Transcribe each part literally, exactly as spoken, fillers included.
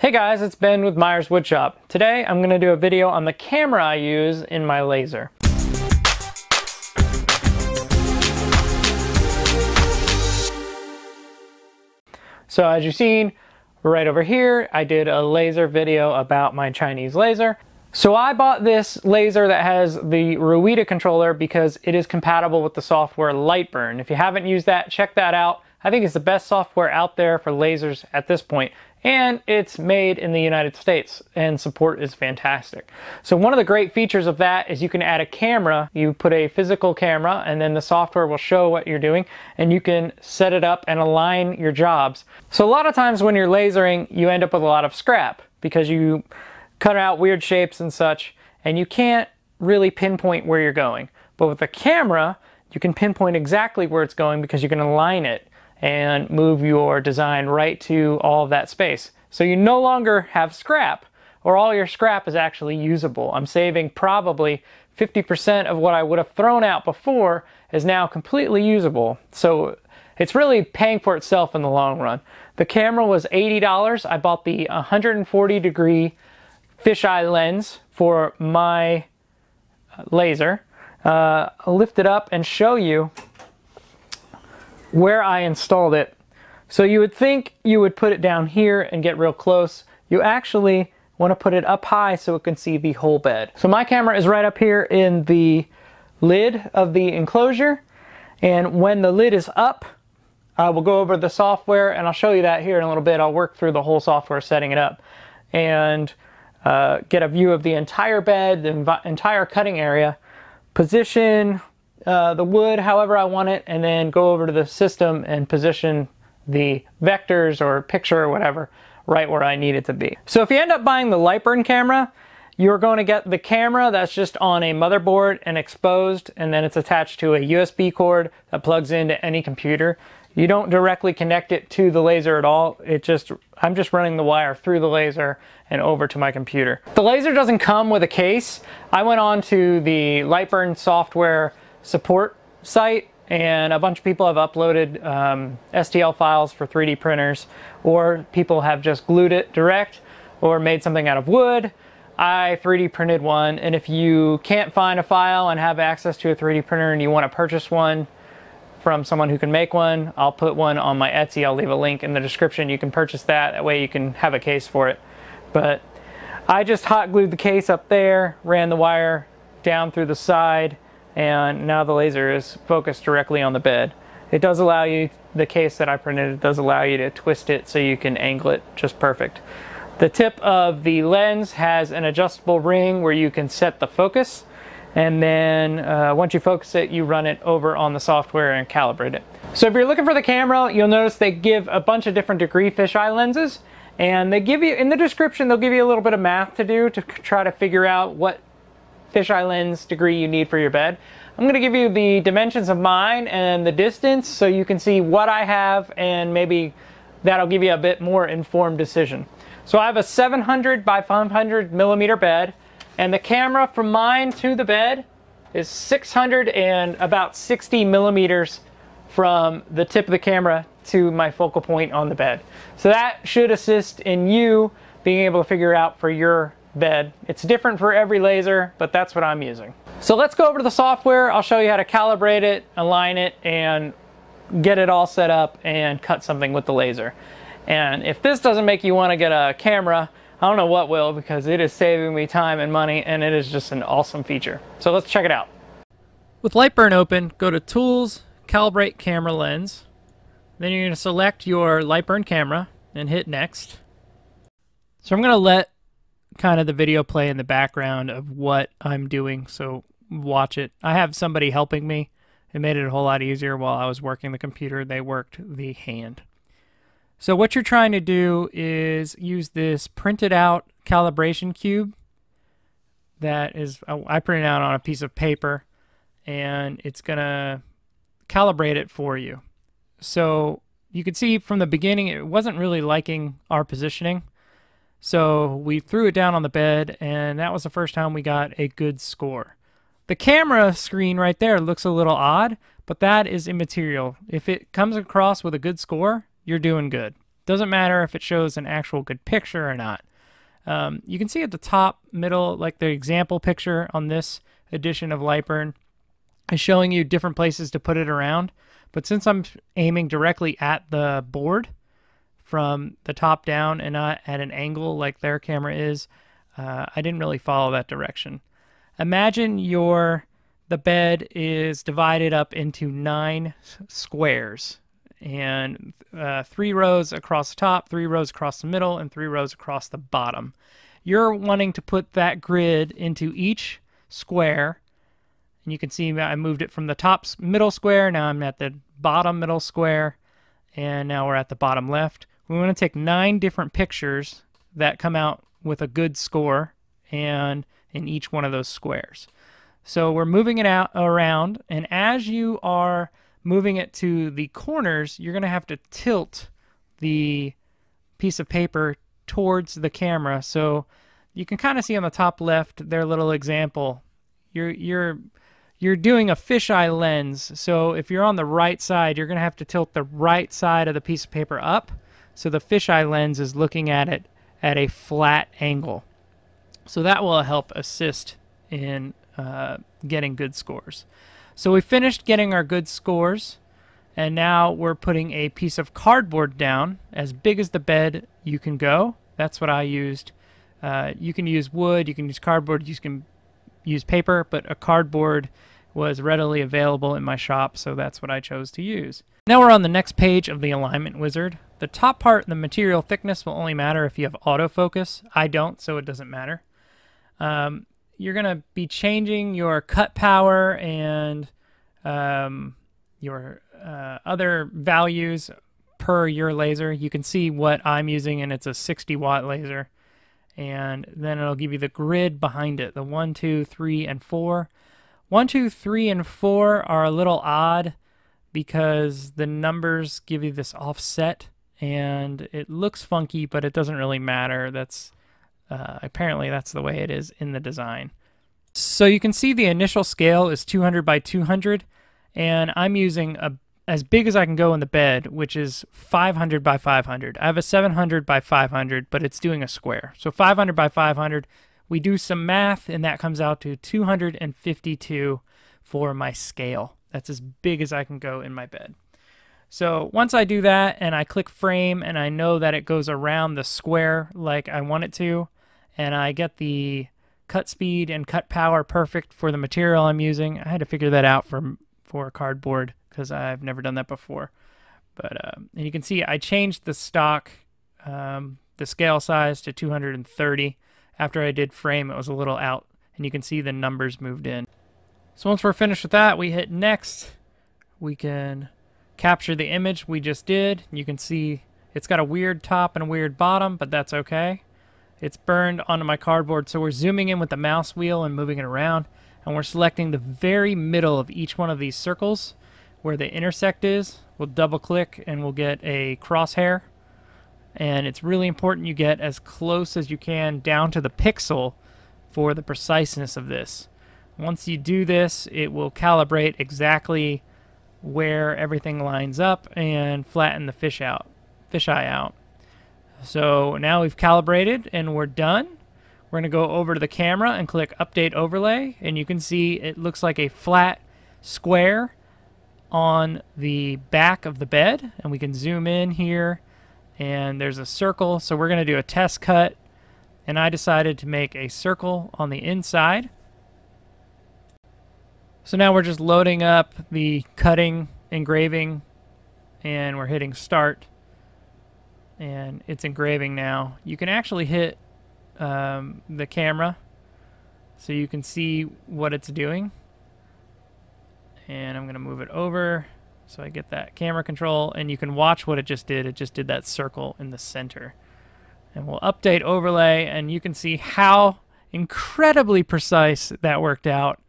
Hey guys, it's Ben with Myers Woodshop. Today I'm going to do a video on the camera I use in my laser. So as you've seen, right over here, I did a laser video about my Chinese laser. So I bought this laser that has the Rueda controller because it is compatible with the software Lightburn. If you haven't used that, check that out. I think it's the best software out there for lasers at this point, and it's made in the United States, and support is fantastic. So one of the great features of that is you can add a camera. You put a physical camera, and then the software will show what you're doing, and you can set it up and align your jobs. So a lot of times when you're lasering, you end up with a lot of scrap because you cut out weird shapes and such, and you can't really pinpoint where you're going. But with a camera, you can pinpoint exactly where it's going because you can align it and move your design right to all of that space. So you no longer have scrap, or all your scrap is actually usable. I'm saving probably fifty percent of what I would have thrown out before is now completely usable. So it's really paying for itself in the long run. The camera was eighty dollars. I bought the one hundred forty degree fisheye lens for my laser. Uh, I'll lift it up and show you where I installed it. So you would think you would put it down here and get real close. You actually want to put it up high so it can see the whole bed. So my camera is right up here in the lid of the enclosure, and when the lid is up, I will go over the software, and I'll show you that here in a little bit. I'll work through the whole software setting it up and uh, get a view of the entire bed, the entire cutting area, position, Uh, the wood however I want it, and then go over to the system and position the vectors or picture or whatever right where I need it to be. So if you end up buying the Lightburn camera, you're going to get the camera that's just on a motherboard and exposed, and then it's attached to a U S B cord that plugs into any computer. You don't directly connect it to the laser at all. It just, I'm just running the wire through the laser and over to my computer. The laser doesn't come with a case. I went on to the Lightburn software support site, and a bunch of people have uploaded um, S T L files for three D printers, or people have just glued it direct or made something out of wood. I three D printed one, and if you can't find a file and have access to a three D printer and you want to purchase one from someone who can make one, I'll put one on my Etsy. I'll leave a link in the description. You can purchase that. That way you can have a case for it. But I just hot glued the case up there, ran the wire down through the side, and now the laser is focused directly on the bed. It does allow you, the case that I printed, it does allow you to twist it so you can angle it just perfect. The tip of the lens has an adjustable ring where you can set the focus, and then uh, once you focus it, you run it over on the software and calibrate it. So if you're looking for the camera, you'll notice they give a bunch of different degree fisheye lenses, and they give you, in the description, they'll give you a little bit of math to do to try to figure out what fisheye lens degree you need for your bed. I'm going to give you the dimensions of mine and the distance so you can see what I have, and maybe that'll give you a bit more informed decision. So I have a seven hundred by five hundred millimeter bed, and the camera from mine to the bed is six hundred and about sixty millimeters from the tip of the camera to my focal point on the bed. So that should assist in you being able to figure out for your bed. It's different for every laser, but that's what I'm using. So let's go over to the software. I'll show you how to calibrate it, align it, and get it all set up and cut something with the laser. And if this doesn't make you want to get a camera, I don't know what will, because it is saving me time and money, and it is just an awesome feature. So let's check it out. With Lightburn open, go to Tools, Calibrate Camera Lens. Then you're going to select your Lightburn camera and hit Next. So I'm going to let kind of the video play in the background of what I'm doing, so watch it. I have somebody helping me. It made it a whole lot easier. While I was working the computer, they worked the hand. So what you're trying to do is use this printed out calibration cube that is, I printed out on a piece of paper, and it's gonna calibrate it for you. So you can see from the beginning it wasn't really liking our positioning. So we threw it down on the bed, and that was the first time we got a good score. The camera screen right there looks a little odd, but that is immaterial. If it comes across with a good score, you're doing good. Doesn't matter if it shows an actual good picture or not. Um, you can see at the top middle, like the example picture on this edition of Lightburn is showing you different places to put it around. But since I'm aiming directly at the board from the top down and not at an angle like their camera is, uh, I didn't really follow that direction. Imagine your the bed is divided up into nine squares, and uh, three rows across the top, three rows across the middle, and three rows across the bottom. You're wanting to put that grid into each square, and you can see I moved it from the top middle square, now I'm at the bottom middle square, and now we're at the bottom left. We want to take nine different pictures that come out with a good score and in each one of those squares. So we're moving it out around, and as you are moving it to the corners, you're going to have to tilt the piece of paper towards the camera. So you can kind of see on the top left their little example. You're, you're, you're doing a fisheye lens. So if you're on the right side, you're going to have to tilt the right side of the piece of paper up. So the fisheye lens is looking at it at a flat angle. So that will help assist in uh, getting good scores. So we finished getting our good scores, and now we're putting a piece of cardboard down as big as the bed you can go. That's what I used. Uh, you can use wood, you can use cardboard, you can use paper, but a cardboard was readily available in my shop, so that's what I chose to use. Now we're on the next page of the alignment wizard. The top part, the material thickness, will only matter if you have autofocus. I don't, so it doesn't matter. Um, You're going to be changing your cut power and um, your uh, other values per your laser. You can see what I'm using, and it's a sixty watt laser. And then it'll give you the grid behind it, the one, two, three, and four. One, two, three, and four are a little odd because the numbers give you this offset, and it looks funky, but it doesn't really matter. That's Uh, apparently that's the way it is in the design. So you can see the initial scale is two hundred by two hundred, and I'm using a, as big as I can go in the bed, which is five hundred by five hundred. I have a seven hundred by five hundred, but it's doing a square. So five hundred by five hundred, we do some math, and that comes out to two hundred fifty-two for my scale. That's as big as I can go in my bed. So once I do that and I click frame, and I know that it goes around the square like I want it to, and I get the cut speed and cut power perfect for the material I'm using. I had to figure that out for, for cardboard because I've never done that before. But uh, and you can see I changed the stock, um, the scale size to two hundred thirty. After I did frame, it was a little out, and you can see the numbers moved in. So once we're finished with that, we hit next. We can capture the image we just did. You can see it's got a weird top and a weird bottom, but that's okay. It's burned onto my cardboard, so we're zooming in with the mouse wheel and moving it around, and we're selecting the very middle of each one of these circles where the intersect is. We'll double click and we'll get a crosshair, and it's really important you get as close as you can down to the pixel for the preciseness of this. Once you do this, it will calibrate exactly where everything lines up and flatten the fish out, fisheye out. So now we've calibrated and we're done. We're going to go over to the camera and click Update Overlay, and you can see it looks like a flat square on the back of the bed, and we can zoom in here, and there's a circle. So we're going to do a test cut, and I decided to make a circle on the inside. So now we're just loading up the cutting, engraving, and we're hitting start, and it's engraving now. You can actually hit um, the camera so you can see what it's doing, and I'm going to move it over so I get that camera control, and you can watch what it just did. It just did that circle in the center, and we'll update overlay, and you can see how incredibly precise that worked out.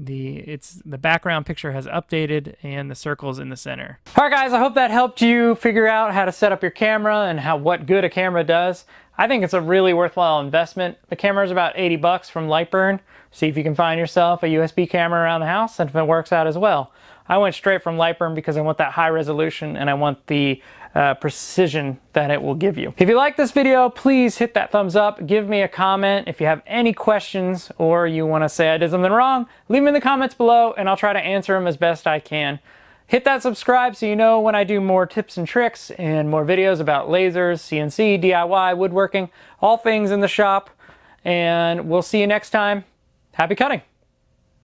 The it's the background picture has updated, and the circle's in the center. All right, guys, I hope that helped you figure out how to set up your camera and how what good a camera does. I think it's a really worthwhile investment. The camera is about eighty bucks from Lightburn. See if you can find yourself a U S B camera around the house, and if it works out as well. I went straight from Lightburn because I want that high resolution, and I want the uh, precision that it will give you. If you like this video, please hit that thumbs up, give me a comment. If you have any questions or you want to say I did something wrong, leave them in the comments below and I'll try to answer them as best I can. Hit that subscribe so you know when I do more tips and tricks and more videos about lasers, C N C, D I Y, woodworking, all things in the shop. And we'll see you next time. Happy cutting!